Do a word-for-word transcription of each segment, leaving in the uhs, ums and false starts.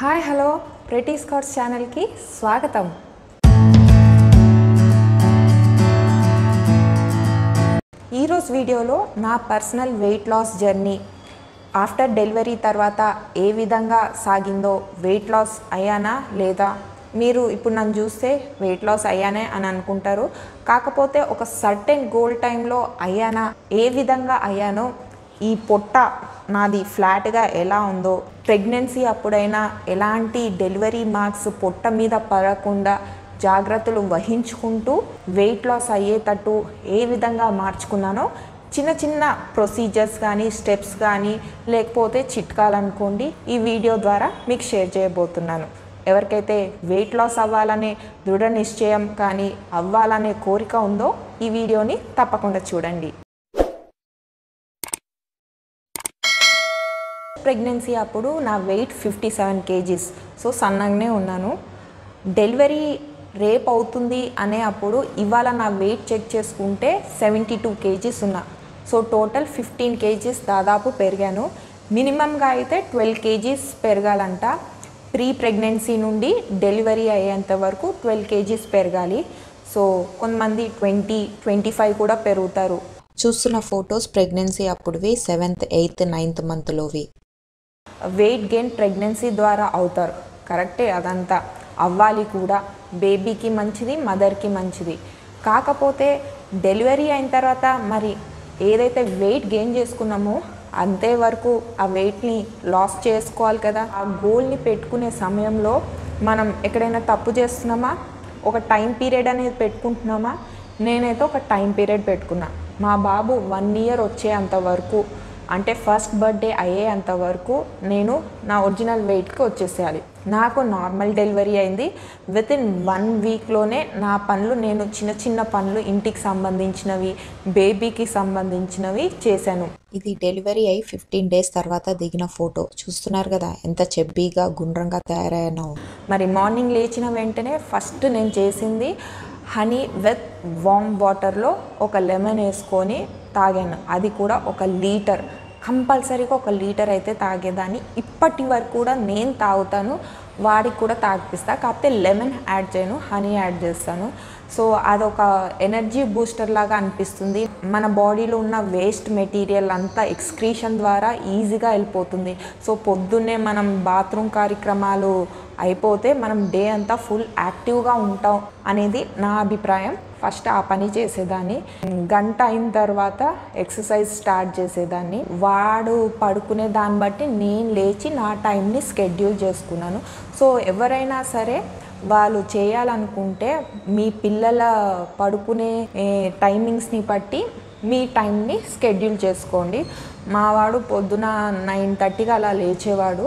हाय hello pretty Scots channel की स्वागतम। ई रोज़ु वीडियोलो ना personal weight loss journey after delivery तर्वाता ए विधंगा सागिंदो, वेट लॉस अय्याना लेदा। మీరు ఇప్పుడు నన్ను చూస్తే వెయిట్ లాస్ అయ్యానే అని అనుకుంటారు, కాకపోతే ఒక సర్టెన్ గోల్ టైంలో అయ్యానా, ఏ విధంగా అయ్యానో, ఈ పొట్ట నాది ఫ్లాట్గా ఎలా ఉందో, ప్రెగ్నెన్సీ అప్పుడైనా ఎలాంటి డెలివరీ మార్క్స్ పొట్ట మీద పడకుండా జాగ్రత్తలు వహించుకుంటూ వెయిట్ లాస్ అయ్యేటట్టు ఏ విధంగా మార్చుకున్నానో, చిన్న చిన్న ప్రొసీజర్స్ కానీ స్టెప్స్ కానీ లేకపోతే చిట్కాలు అనుకోండి, ఈ వీడియో ద్వారా మీకు షేర్ చేయబోతున్నాను। ఎవరికైతే వెయిట్ లాస్ అవ్వాలనే దృఢ నిశ్చయం కానీ అవ్వాలనే కోరిక ఉందో ఈ వీడియోని తప్పకుండా చూడండి। ప్రెగ్నెన్సీ అప్పుడు నా weight fifty seven kgs, so సన్నగానే ఉన్నాను। డెలివరీ రేప్ అవుతుంది అనే అప్పుడు ఇవాళ నా వెయిట్ చెక్ చేసుకుంటే సెవెంటీ టూ కేజీస్ ఉన్నా, సో టోటల్ ఫిఫ్టీన్ కేజీస్ దాదాపు పెరిగాను। మినిమంగా అయితే ట్వెల్వ్ కేజీస్ పెరగాలంట, ప్రీ ప్రెగ్నెన్సీ నుండి డెలివరీ అయ్యేంత వరకు ట్వెల్వ్ కేజీస్ పెరగాలి। సో కొంతమంది ట్వంటీ ట్వంటీ ఫైవ్ కూడా పెరుగుతారు। చూస్తున్న ఫొటోస్ ప్రెగ్నెన్సీ అప్పుడువి, సెవెంత్ ఎయిత్ నైన్త్ మంత్లోవి। వెయిట్ గెయిన్ ప్రెగ్నెన్సీ ద్వారా అవుతారు, కరెక్టే, అదంతా అవ్వాలి కూడా, బేబీకి మంచిది మదర్కి మంచిది। కాకపోతే డెలివరీ అయిన తర్వాత మరి ఏదైతే వెయిట్ గెయిన్ చేసుకున్నామో అంతే వరకు ఆ వెయిట్ని లాస్ చేసుకోవాలి కదా। ఆ గోల్ని పెట్టుకునే సమయంలో మనం ఎక్కడైనా తప్పు చేస్తున్నామా, ఒక టైం పీరియడ్ అనేది పెట్టుకుంటున్నామా? నేనైతే ఒక టైం పీరియడ్ పెట్టుకున్నా, మా బాబు వన్ ఇయర్ వచ్చేంత వరకు, అంటే ఫస్ట్ బర్త్డే అయ్యేంత వరకు నేను నా ఒరిజినల్ వెయిట్కి వచ్చేసేయాలి। నాకు నార్మల్ డెలివరీ అయింది, విత్ ఇన్ వన్ వీక్లోనే నా పనులు నేను చిన్న చిన్న పనులు ఇంటికి సంబంధించినవి బేబీకి సంబంధించినవి చేశాను। ఇది డెలివరీ అయి ఫిఫ్టీన్ డేస్ తర్వాత దిగిన ఫోటో, చూస్తున్నారు కదా ఎంత చెబ్బీగా గుండ్రంగా తయారయ్యానో। మరి మార్నింగ్ లేచిన వెంటనే ఫస్ట్ నేను చేసింది హనీ విత్ వామ్ వాటర్లో ఒక లెమన్ వేసుకొని తాగాను, అది కూడా ఒక లీటర్, కంపల్సరీగా ఒక లీటర్ అయితే తాగేదాన్ని। ఇప్పటి వరకు కూడా నేను తాగుతాను, వాడికి కూడా తాగిపిస్తా, కాకపోతే లెమన్ యాడ్ చేయను, హనీ యాడ్ చేస్తాను। సో అదొక ఎనర్జీ బూస్టర్ లాగా అనిపిస్తుంది, మన బాడీలో ఉన్న వేస్ట్ మెటీరియల్ అంతా ఎక్స్క్రీషన్ ద్వారా ఈజీగా వెళ్ళిపోతుంది। సో పొద్దున్నే మనం బాత్రూమ్ కార్యక్రమాలు అయిపోతే మనం డే అంతా ఫుల్ యాక్టివ్గా ఉంటాం అనేది నా అభిప్రాయం। ఫస్ట్ ఆ పని చేసేదాన్ని, గంట అయిన తర్వాత ఎక్సర్సైజ్ స్టార్ట్ చేసేదాన్ని। వాడు పడుకునే దాన్ని బట్టి నేను లేచి నా టైంని షెడ్యూల్ చేసుకున్నాను। సో ఎవరైనా సరే వాళ్ళు చేయాలనుకుంటే మీ పిల్లల పడుకునే టైమింగ్స్ని బట్టి మీ టైంని షెడ్యూల్ చేసుకోండి। మా వాడు పొద్దున నైన్ థర్టీకి అలా లేచేవాడు,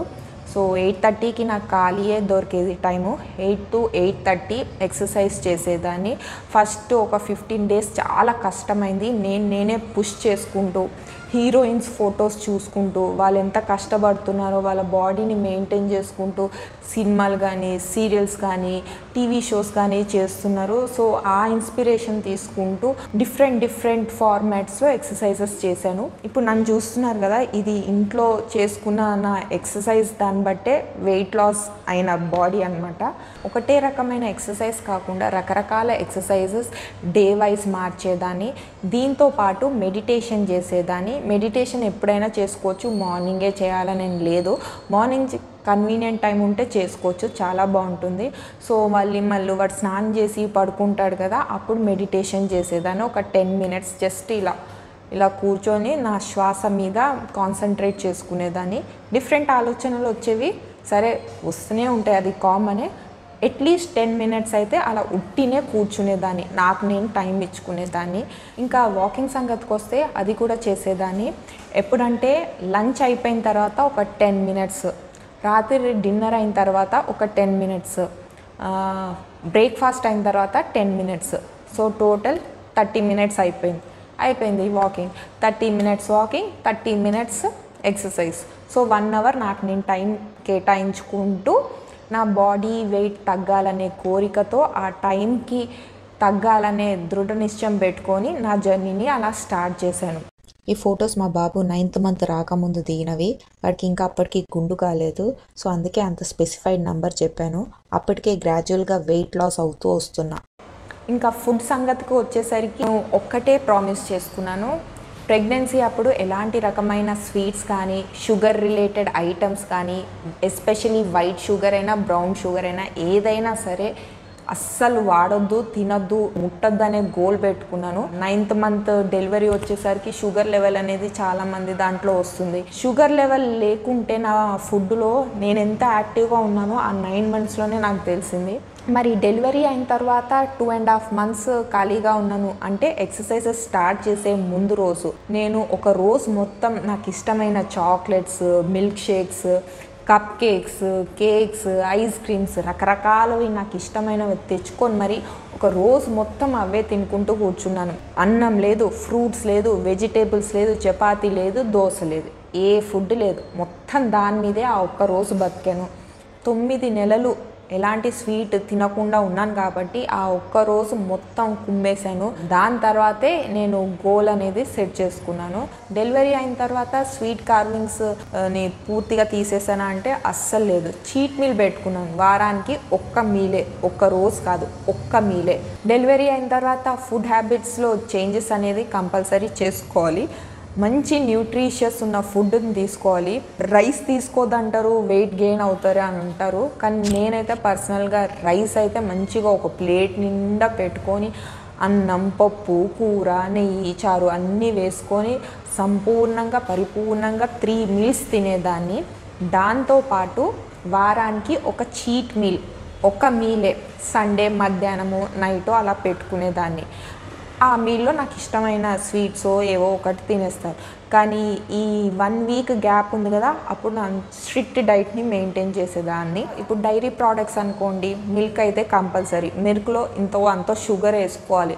సో ఎయిట్ థర్టీకి నాకు ఖాళీయే దొరికేది time, eight to eight thirty exercise చేసేదాన్ని। ఫస్ట్ ఒక ఫిఫ్టీన్ డేస్ చాలా కష్టమైంది, నేను నేనే పుష్ చేసుకుంటూ హీరోయిన్స్ ఫొటోస్ చూసుకుంటూ వాళ్ళు ఎంత కష్టపడుతున్నారో వాళ్ళ బాడీని మెయింటైన్ చేసుకుంటూ సినిమాలు కానీ సీరియల్స్ కానీ టీవీ షోస్ కానీ చేస్తున్నారు। సో ఆ ఇన్స్పిరేషన్ తీసుకుంటూ డిఫరెంట్ డిఫరెంట్ ఫార్మాట్స్లో ఎక్సర్సైజెస్ చేశాను। ఇప్పుడు నన్ను చూస్తున్నారు కదా, ఇది ఇంట్లో చేసుకున్న నా ఎక్సర్సైజ్, దాన్ని బట్టే వెయిట్ లాస్ అయిన బాడీ అనమాట। ఒకటే రకమైన ఎక్సర్సైజ్ కాకుండా రకరకాల ఎక్సర్సైజెస్ డే వైజ్ మార్చేదాన్ని, దీంతో పాటు మెడిటేషన్ చేసేదాన్ని। మెడిటేషన్ ఎప్పుడైనా చేసుకోవచ్చు, మార్నింగే చేయాలని ఏం లేదు, మార్నింగ్ కన్వీనియంట్ టైం ఉంటే చేసుకోవచ్చు, చాలా బాగుంటుంది। సో మళ్ళీ మళ్ళీ వాడు స్నానం చేసి పడుకుంటాడు కదా, అప్పుడు మెడిటేషన్ చేసేదాన్ని ఒక టెన్ మినిట్స్, జస్ట్ ఇలా ఇలా కూర్చొని నా శ్వాస మీద కాన్సన్ట్రేట్ చేసుకునేదాన్ని। డిఫరెంట్ ఆలోచనలు వచ్చేవి, సరే వస్తూనే ఉంటాయి, అది కామనే, అట్లీస్ట్ టెన్ మినిట్స్ అయితే అలా ఉట్టినే కూర్చునేదాన్ని, నాకు నేను టైం ఇచ్చుకునేదాన్ని। ఇంకా వాకింగ్ సంగతికి వస్తే అది కూడా చేసేదాన్ని, ఎప్పుడంటే లంచ్ అయిపోయిన తర్వాత ఒక టెన్ మినిట్స్, రాత్రి డిన్నర్ అయిన తర్వాత ఒక టెన్ మినిట్స్, బ్రేక్ఫాస్ట్ అయిన తర్వాత ten minutes, so total thirty minutes అయిపోయింది అయిపోయింది walking, thirty minutes walking, thirty minutes exercise, so one hour నాకు నేను టైం కేటాయించుకుంటూ నా బాడీ వెయిట్ తగ్గాలనే కోరికతో ఆ టైంకి తగ్గాలనే దృఢ నిశ్చయం పెట్టుకొని నా జర్నీని అలా స్టార్ట్ చేశాను। ఈ ఫోటోస్ మా బాబు నైన్త్ మంత్ రాకముందు దిగినవి. వాడికి ఇంకా అప్పటికి గుండు కాలేదు, సో అందుకే అంత స్పెసిఫైడ్ నంబర్ చెప్పాను. అప్పటికే గ్రాడ్యువల్గా వెయిట్ లాస్ అవుతూ వస్తున్నా. ఇంకా ఫుడ్ సంగతికి వచ్చేసరికి నేను ఒక్కటే ప్రామిస్ చేసుకున్నాను, ప్రెగ్నెన్సీ అప్పుడు ఎలాంటి రకమైన స్వీట్స్ కానీ షుగర్ రిలేటెడ్ ఐటమ్స్ కానీ ఎస్పెషలీ వైట్ షుగర్ అయినా బ్రౌన్ షుగర్ అయినా ఏదైనా సరే అస్సలు వాడొద్దు, తినొద్దు, ముట్టద్దు అనే గోల్ పెట్టుకున్నాను. నైన్త్ మంత్ డెలివరీ వచ్చేసరికి షుగర్ లెవెల్ అనేది చాలామంది దాంట్లో వస్తుంది. షుగర్ లెవెల్ లేకుంటే నా ఫుడ్లో నేను ఎంత యాక్టివ్గా ఉన్నానో ఆ నైన్ మంత్స్లోనే నాకు తెలిసింది. మరి డెలివరీ అయిన తర్వాత టూ అండ్ హాఫ్ మంత్స్ ఖాళీగా ఉన్నాను, అంటే ఎక్సర్సైజెస్ స్టార్ట్ చేసే ముందు రోజు నేను ఒక రోజు మొత్తం నాకు ఇష్టమైన chocolates, milk shakes, cup cakes, cakes, ice creams, రకరకాలవి నాకు ఇష్టమైనవి తెచ్చుకొని మరి ఒక రోజు మొత్తం అవే తినుకుంటూ కూర్చున్నాను. అన్నం లేదు, ఫ్రూట్స్ లేదు, వెజిటేబుల్స్ లేదు, చపాతీ లేదు, దోశ లేదు, ఏ ఫుడ్ లేదు, మొత్తం దాని మీదే ఆ ఒక్క రోజు బతికాను. తొమ్మిది నెలలు ఎలాంటి స్వీట్ తినకుండా ఉన్నాను కాబట్టి ఆ ఒక్కరోజు మొత్తం కుమ్మేశాను. దాని తర్వాతే నేను గోల్ అనేది సెట్ చేసుకున్నాను. డెలివరీ అయిన తర్వాత స్వీట్ కార్వింగ్స్ని పూర్తిగా తీసేసానా అంటే అస్సలు లేదు. చీట్ మీల్ పెట్టుకున్నాను, వారానికి ఒక్క మీలే, ఒక్క రోజు కాదు, ఒక్క మీలే. డెలివరీ అయిన తర్వాత ఫుడ్ హ్యాబిట్స్లో చేంజెస్ అనేది కంపల్సరీ చేసుకోవాలి. మంచి న్యూట్రిషియస్ ఉన్న ఫుడ్ని తీసుకోవాలి. రైస్ తీసుకోదంటారు, వెయిట్ గెయిన్ అవుతారు అని అంటారు, కానీ నేనైతే పర్సనల్గా రైస్ అయితే మంచిగా ఒక ప్లేట్ నిండా పెట్టుకొని అన్నం, పప్పు, కూర, నెయ్యి, చారు అన్నీ వేసుకొని సంపూర్ణంగా పరిపూర్ణంగా త్రీ మీల్స్ తినేదాన్ని. దాంతోపాటు వారానికి ఒక చీట్ మీల్, ఒక మీలే సండే మధ్యాహ్నము నైటో అలా పెట్టుకునేదాన్ని. ఆ మీల్లో నాకు ఇష్టమైన స్వీట్స్ ఏవో ఒకటి తినేస్తారు. కానీ ఈ వన్ వీక్ గ్యాప్ ఉంది కదా, అప్పుడు నా స్ట్రిక్ట్ డైట్ని మెయింటైన్ చేసేదాన్ని. ఇప్పుడు డైరీ ప్రోడక్ట్స్ అనుకోండి, మిల్క్ అయితే కంపల్సరీ, మిల్క్లో ఇంతో అంతో షుగర్ వేసుకోవాలి.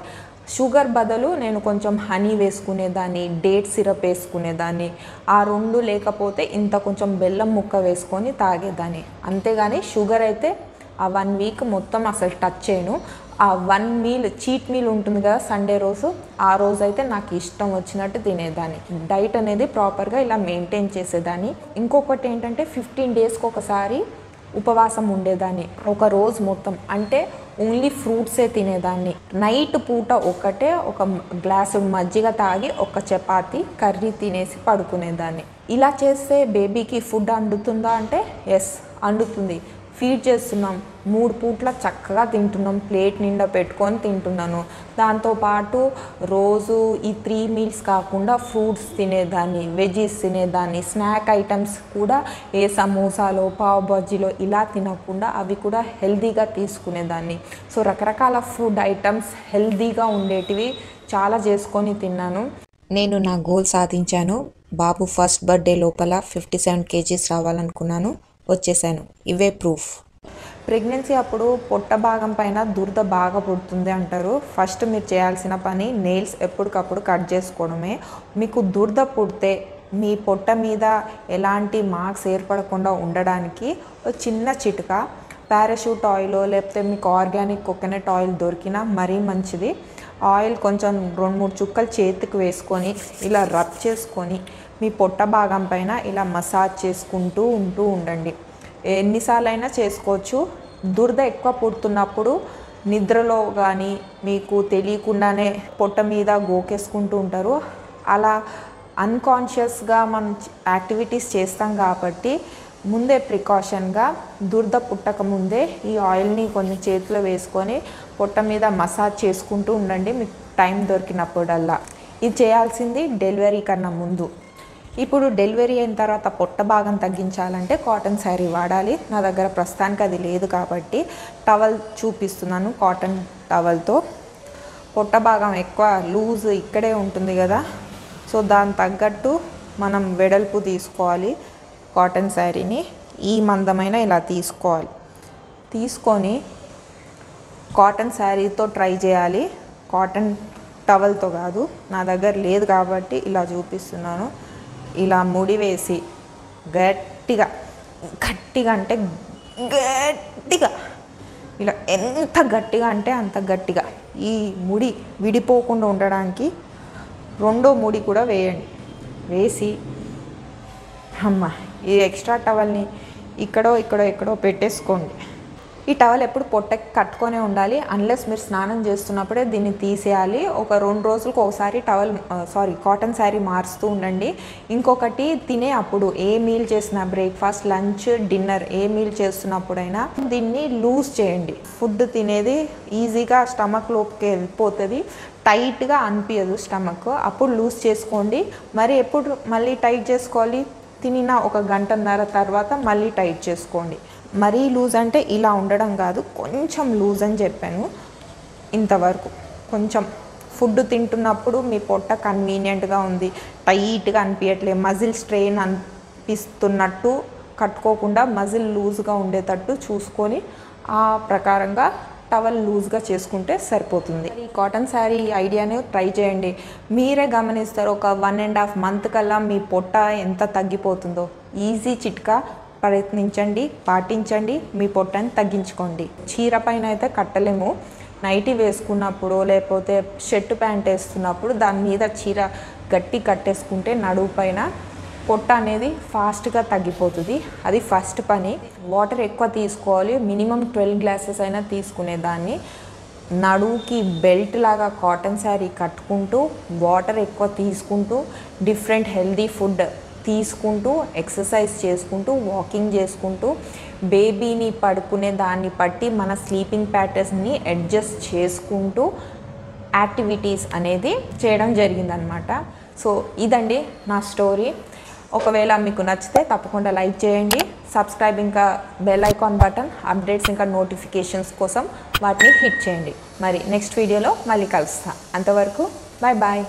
షుగర్ బదులు నేను కొంచెం హనీ వేసుకునేదాన్ని, డేట్ సిరప్ వేసుకునేదాన్ని, ఆ రెండు లేకపోతే ఇంత కొంచెం బెల్లం ముక్క వేసుకొని తాగేదాన్ని. అంతేగాని షుగర్ అయితే ఆ వన్ వీక్ మొత్తం అసలు టచ్ చేయను. ఆ వన్ మీల్ చీట్ మీల్ ఉంటుంది కదా సండే రోజు, ఆ రోజు అయితే నాకు ఇష్టం వచ్చినట్టు తినేదాన్ని. డైట్ అనేది ప్రాపర్గా ఇలా మెయింటైన్ చేసేదాన్ని. ఇంకొకటి ఏంటంటే ఫిఫ్టీన్ డేస్కి ఒకసారి ఉపవాసం ఉండేదాన్ని, ఒక రోజు మొత్తం, అంటే ఓన్లీ ఫ్రూట్సే తినేదాన్ని. నైట్ పూట ఒకటే ఒక గ్లాసు మజ్జిగ తాగి ఒక చపాతీ కర్రీ తినేసి పడుకునేదాన్ని. ఇలా చేస్తే బేబీకి ఫుడ్ అందుతుందా అంటే ఎస్ అందుతుంది. ఫీడ్ చేస్తున్నాం, మూడు పూట్ల చక్కగా తింటున్నాం, ప్లేట్ నిండా పెట్టుకొని తింటున్నాను. దాంతోపాటు రోజు ఈ త్రీ మీల్స్ కాకుండా ఫ్రూట్స్ తినేదాన్ని, వెజీస్ తినేదాన్ని, స్నాక్ ఐటమ్స్ కూడా ఏ సమోసాలో, పావ్ బజ్జీలో ఇలా తినకుండా అవి కూడా హెల్తీగా తీసుకునేదాన్ని. సో రకరకాల ఫుడ్ ఐటమ్స్ హెల్తీగా ఉండేటివి చాలా చేసుకొని తిన్నాను. నేను నా గోల్ సాధించాను. బాబు ఫస్ట్ బర్త్డే లోపల ఫిఫ్టీ సెవెన్ కేజీస్ రావాలనుకున్నాను, వచ్చేసాను. ఇవే ప్రూఫ్. ప్రెగ్నెన్సీ అప్పుడు పొట్ట భాగం పైన దురద బాగా పుడుతుంది అంటారు. ఫస్ట్ మీరు చేయాల్సిన పని నెయిల్స్ ఎప్పటికప్పుడు కట్ చేసుకోవడమే. మీకు దురద పుడితే మీ పొట్ట మీద ఎలాంటి మార్క్స్ ఏర్పడకుండా ఉండడానికి చిన్న చిట్కా, పారాషూట్ ఆయిల్ లేకపోతే మీకు ఆర్గానిక్ కోకోనట్ ఆయిల్ దొరికినా మరీ మంచిది. ఆయిల్ కొంచెం రెండు మూడు చుక్కలు చేతికి వేసుకొని ఇలా రబ్ చేసుకొని మీ పొట్ట భాగం పైన ఇలా మసాజ్ చేసుకుంటూ ఉంటూ ఉండండి. ఎన్నిసార్లు అయినా చేసుకోవచ్చు. దురద ఎక్కువ పుడుతున్నప్పుడు నిద్రలో కానీ మీకు తెలియకుండానే పొట్ట మీద గోకేసుకుంటూ ఉంటారు. అలా అన్కాన్షియస్గా మనం యాక్టివిటీస్ చేస్తాం కాబట్టి ముందే ప్రికాషన్గా దురద పుట్టక ముందే ఈ ఆయిల్ని కొంచెం చేతిలో వేసుకొని పొట్ట మీద మసాజ్ చేసుకుంటూ ఉండండి మీకు టైం దొరికినప్పుడల్లా. ఇది చేయాల్సింది డెలివరీ కన్నా ముందు. ఇప్పుడు డెలివరీ అయిన తర్వాత పొట్ట భాగం తగ్గించాలంటే కాటన్ శారీ వాడాలి. నా దగ్గర ప్రస్తుతానికి అది లేదు కాబట్టి టవల్ చూపిస్తున్నాను. కాటన్ టవల్తో పొట్ట భాగం ఎక్కువ లూజ్ ఇక్కడే ఉంటుంది కదా, సో దాని తగ్గట్టు మనం వెడల్పు తీసుకోవాలి. కాటన్ శారీని ఈ మందమైన ఇలా తీసుకోవాలి. తీసుకొని కాటన్ శారీతో ట్రై చేయాలి, కాటన్ టవల్తో కాదు. నా దగ్గర లేదు కాబట్టి ఇలా చూపిస్తున్నాను. ఇలా ముడి వేసి గట్టిగా గట్టిగా అంటే గట్టిగా ఇలా ఎంత గట్టిగా అంటే అంత గట్టిగా ఈ ముడి విడిపోకుండా ఉండడానికి రెండో ముడి కూడా వేయండి. వేసి అమ్మ ఈ ఎక్స్ట్రా టవల్ని ఇక్కడో ఇక్కడో ఎక్కడో పెట్టేసుకోండి. ఈ టవల్ ఎప్పుడు పొట్టకి కట్టుకొనే ఉండాలి. అన్లెస్ మీరు స్నానం చేస్తున్నప్పుడే దీన్ని తీసేయాలి. ఒక రెండు రోజులకు ఒకసారి టవల్ సారీ కాటన్ శారీ మార్చుతూ ఉండండి. ఇంకొకటి తినే అప్పుడు ఏ మీల్ చేసినా బ్రేక్ఫాస్ట్ లంచ్ డిన్నర్ ఏ మీల్ చేస్తున్నప్పుడైనా దీన్ని లూజ్ చేయండి. ఫుడ్ తినేది ఈజీగా స్టమక్ లోపలికి వెళ్ళిపోతుంది, టైట్గా అనిపించదు స్టమక్, అప్పుడు లూజ్ చేసుకోండి. మరి ఎప్పుడు మళ్ళీ టైట్ చేసుకోవాలి, తినిన ఒక గంటన్నర తర్వాత మళ్ళీ టైట్ చేసుకోండి. మరీ లూజ్ అంటే ఇలా ఉండడం కాదు, కొంచెం లూజ్ అని చెప్పాను. ఇంతవరకు కొంచెం ఫుడ్ తింటున్నప్పుడు మీ పొట్ట కన్వీనియంట్గా ఉంది, టైట్గా అనిపించట్లేదు, మజిల్ స్ట్రెయిన్ అనిపిస్తున్నట్టు కట్టుకోకుండా మజిల్ లూజ్గా ఉండేటట్టు చూసుకొని ఆ ప్రకారంగా టవల్ లూజ్గా చేసుకుంటే సరిపోతుంది. ఈ కాటన్ శారీ ఐడియాని ట్రై చేయండి, మీరే గమనిస్తారు ఒక వన్ అండ్ హాఫ్ మంత్ కల్లా మీ పొట్ట ఎంత తగ్గిపోతుందో. ఈజీ చిట్కా, ప్రయత్నించండి, పాటించండి, మీ పొట్టని తగ్గించుకోండి. చీర పైన అయితే కట్టలేము, నైటీ వేసుకున్నప్పుడు లేకపోతే షర్ట్ ప్యాంట్ వేసుకున్నప్పుడు దాని మీద చీర గట్టి కట్టేసుకుంటే నడువు పైన పొట్ట అనేది ఫాస్ట్గా తగ్గిపోతుంది. అది ఫస్ట్ పని. వాటర్ ఎక్కువ తీసుకోవాలి, మినిమం ట్వెల్వ్ గ్లాసెస్ అయినా తీసుకునేదాన్ని. నడువుకి బెల్ట్ లాగా కాటన్ శారీ కట్టుకుంటూ వాటర్ ఎక్కువ తీసుకుంటూ డిఫరెంట్ హెల్దీ ఫుడ్ తీసుకుంటూ ఎక్సర్సైజ్ చేసుకుంటూ వాకింగ్ చేసుకుంటూ బేబీని పడుకునే దాన్ని బట్టి మన స్లీపింగ్ ప్యాటర్న్స్ని అడ్జస్ట్ చేసుకుంటూ యాక్టివిటీస్ అనేది చేయడం జరిగిందనమాట. సో ఇదండి నా స్టోరీ. ఒకవేళ మీకు నచ్చితే తప్పకుండా లైక్ చేయండి, సబ్స్క్రైబ్, ఇంకా బెల్ ఐకాన్ బటన్, అప్డేట్స్ ఇంకా నోటిఫికేషన్స్ కోసం వాటిని హిట్ చేయండి. మరి నెక్స్ట్ వీడియోలో మళ్ళీ కలుస్తాను. అంతవరకు బాయ్ బాయ్.